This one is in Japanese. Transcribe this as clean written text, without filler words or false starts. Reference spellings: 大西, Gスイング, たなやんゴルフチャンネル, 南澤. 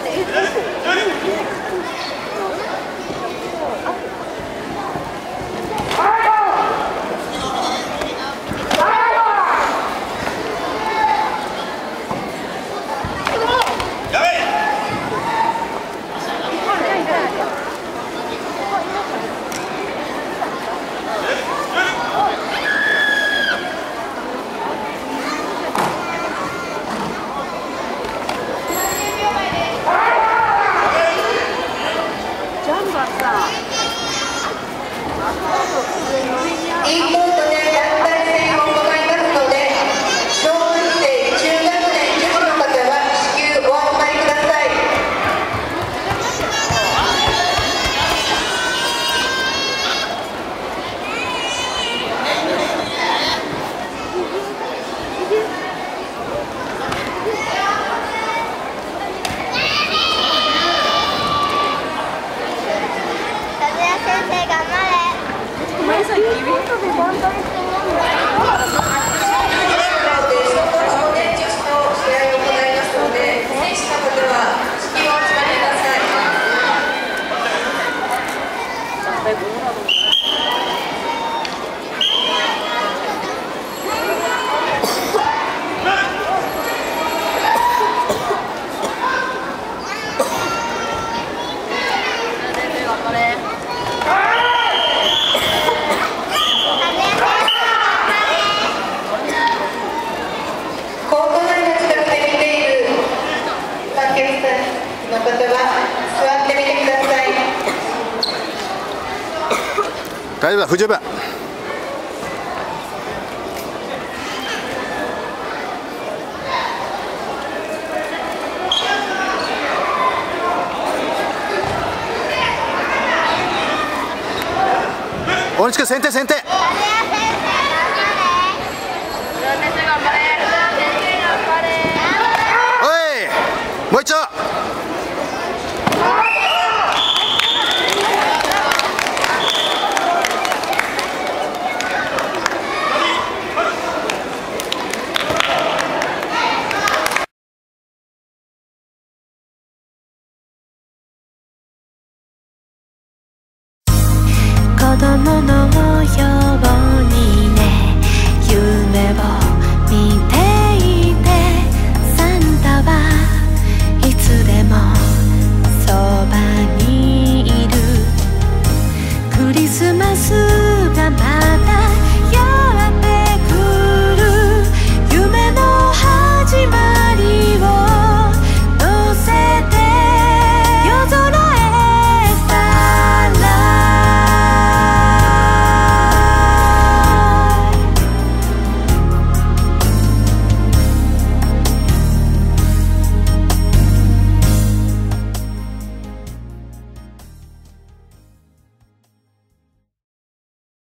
大丈夫だ、不十分。大西君先手先手。おい、もう一丁。子供のよう